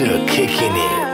still kicking it.